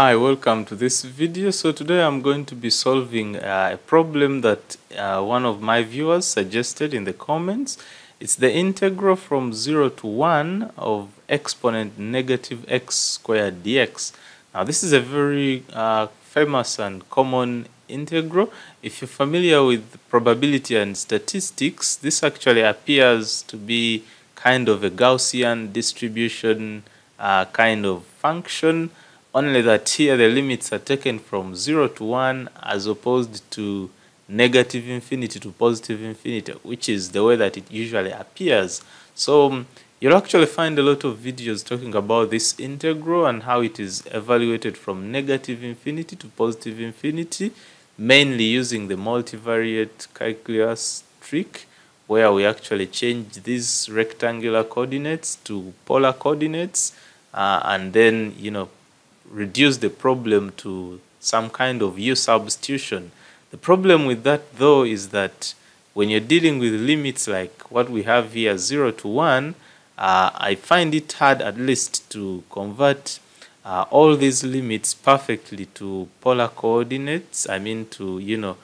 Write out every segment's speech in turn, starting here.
Hi, welcome to this video. So today I'm going to be solving a problem that one of my viewers suggested in the comments. It's the integral from 0 to 1 of exponent negative x squared dx. Now this is a very famous and common integral. If you're familiar with probability and statistics, this actually appears to be kind of a Gaussian distribution kind of function. Only that here the limits are taken from 0 to 1 as opposed to negative infinity to positive infinity, which is the way that it usually appears. So you'll actually find a lot of videos talking about this integral and how it is evaluated from negative infinity to positive infinity, mainly using the multivariate calculus trick, where we actually change these rectangular coordinates to polar coordinates and then, you know, reduce the problem to some kind of u substitution. The problem with that, though, is that when you're dealing with limits like what we have here, 0 to 1, I find it hard at least to convert all these limits perfectly to polar coordinates. I mean to, you know,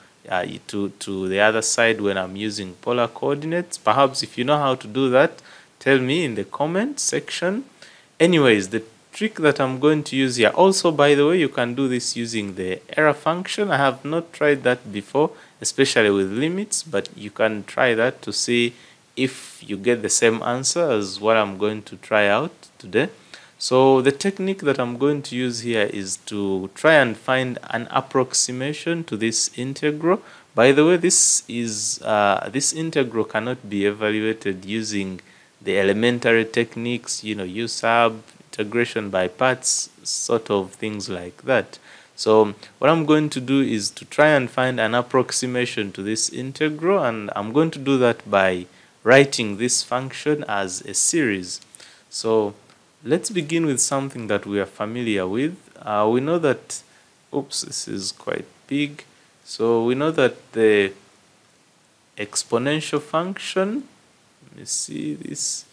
to the other side when I'm using polar coordinates. Perhaps if you know how to do that, tell me in the comment section. Anyways, the trick that I'm going to use here. Also, by the way, you can do this using the error function. I have not tried that before, especially with limits, but you can try that to see if you get the same answer as what I'm going to try out today. So the technique that I'm going to use here is to try and find an approximation to this integral. By the way, this integral cannot be evaluated using the elementary techniques, you know, u sub, integration by parts, sort of things like that. So what I'm going to do is to try and find an approximation to this integral, and I'm going to do that by writing this function as a series. So let's begin with something that we are familiar with. We know that, oops, this is quite big. So we know that the exponential function, let me see this.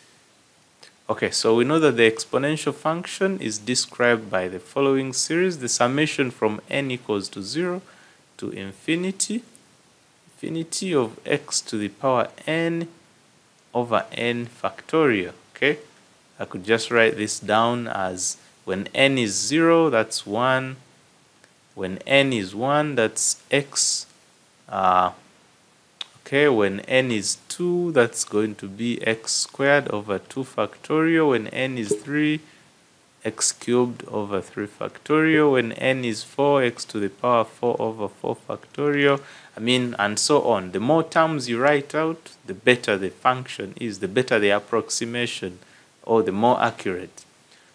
Okay, so we know that the exponential function is described by the following series: the summation from n equals to 0 to infinity of x to the power n over n factorial. Okay, I could just write this down as when n is 0, that's 1. When n is 1, that's x. Okay, when n is 2, that's going to be x squared over 2 factorial. When n is 3, x cubed over 3 factorial. When n is 4, x to the power 4 over 4 factorial. I mean, and so on. The more terms you write out, the better the function is, the better the approximation, or the more accurate.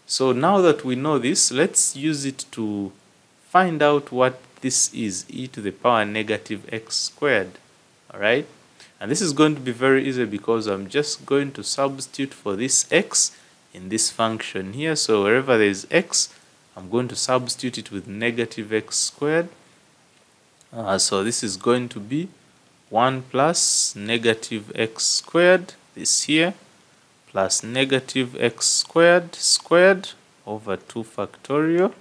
So now that we know this, let's use it to find out what this is, e to the power negative x squared. Alright, and this is going to be very easy because I'm just going to substitute for this x in this function here. So wherever there is x, I'm going to substitute it with negative x squared. So this is going to be 1 plus negative x squared, this here, plus negative x squared over 2 factorial,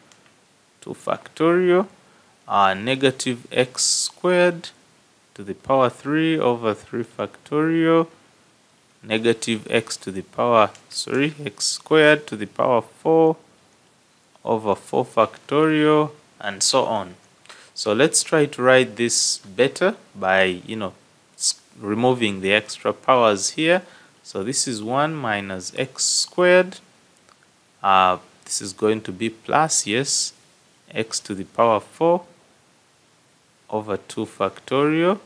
negative x squared to the power 3 over 3 factorial, negative x to the power, x squared to the power 4 over 4 factorial, and so on. So let's try to write this better by, you know, removing the extra powers here. So this is 1 minus x squared. This is going to be plus, yes, x to the power 4 over 2 factorial.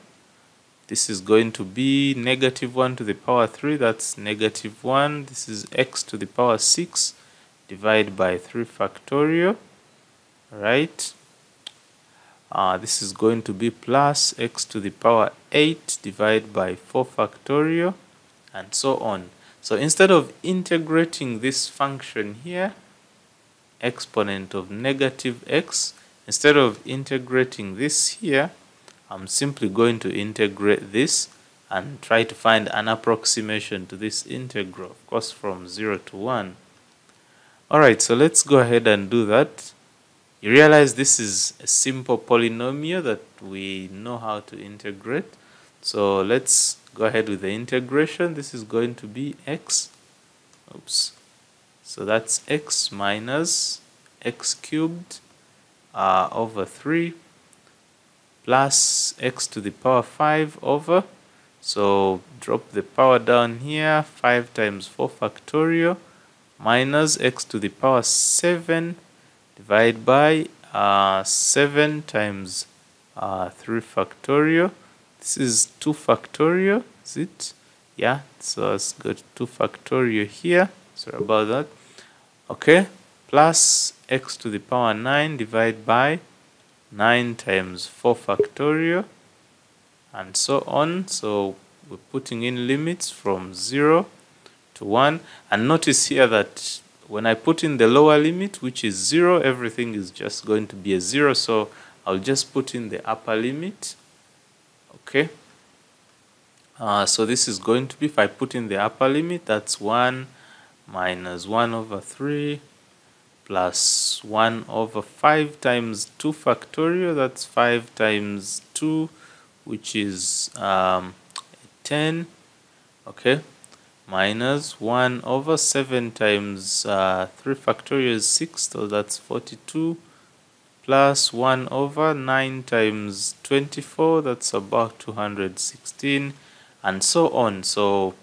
This is going to be negative 1 to the power 3, that's negative 1. This is x to the power 6 divided by 3 factorial, right? This is going to be plus x to the power 8 divided by 4 factorial, and so on. So instead of integrating this function here, exponent of negative x, instead of integrating this here, I'm simply going to integrate this and try to find an approximation to this integral, of course, from 0 to 1. Alright, so let's go ahead and do that. You realize this is a simple polynomial that we know how to integrate. So let's go ahead with the integration. This is going to be x. Oops. So that's x minus x cubed over 3 plus x to the power 5 over. So drop the power down here. 5 times 4 factorial minus x to the power 7 divide by 7 times 3 factorial. This is 2 factorial, is it? Yeah, so let's go to 2 factorial here. Sorry about that. Okay, plus x to the power 9 divided by 9 times 4 factorial and so on. So we're putting in limits from 0 to 1. And notice here that when I put in the lower limit, which is 0, everything is just going to be a 0. So I'll just put in the upper limit. Okay, so this is going to be, if I put in the upper limit, that's 1 minus 1 over 3 plus 1 over 5 times 2 factorial. That's 5 times 2, which is 10. Okay, minus 1 over 7 times 3 factorial is 6, so that's 42. Plus 1 over 9 times 24, that's about 216, and so on. So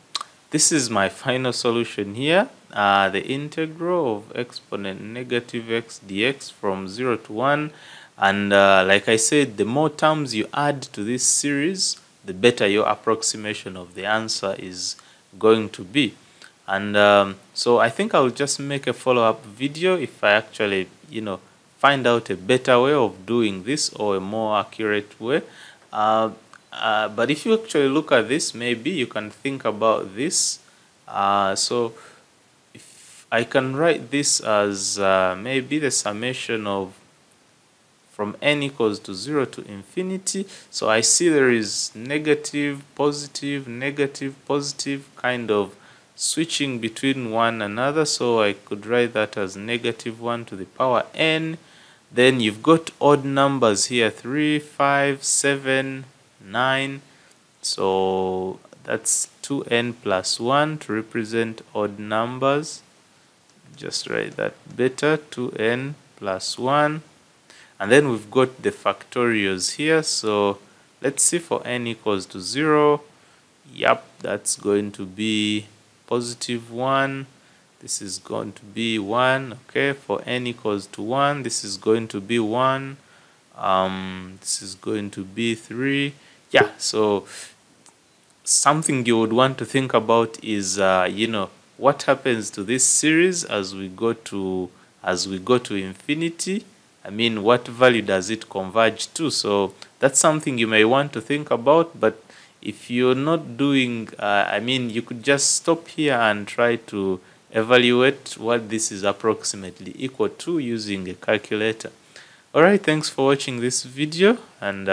this is my final solution here. The integral of exponent negative x dx from 0 to 1. And like I said, the more terms you add to this series, the better your approximation of the answer is going to be. And so I think I'll just make a follow-up video if I actually, you know, find out a better way of doing this or a more accurate way. But if you actually look at this, maybe you can think about this. So if I can write this as maybe the summation of from n equals to 0 to infinity. So I see there is negative, positive kind of switching between one another. So I could write that as negative 1 to the power n. Then you've got odd numbers here, 3, 5, 7, 9. So that's 2n plus 1 to represent odd numbers. Just write that better, 2n plus 1. And then we've got the factorials here. So let's see for n equals to 0. Yep, that's going to be positive 1. This is going to be 1. Okay, for n equals to 1, this is going to be 1. This is going to be 3. Yeah, so something you would want to think about is you know, what happens to this series as we go to infinity. I mean, what value does it converge to? So that's something you may want to think about. But if you're not doing, I mean, you could just stop here and try to evaluate what this is approximately equal to using a calculator. Alright, thanks for watching this video. And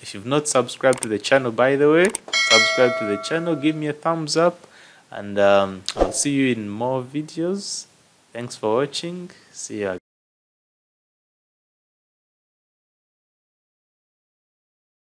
if you've not subscribed to the channel, by the way, subscribe to the channel, give me a thumbs up, and I'll see you in more videos. Thanks for watching. See you again.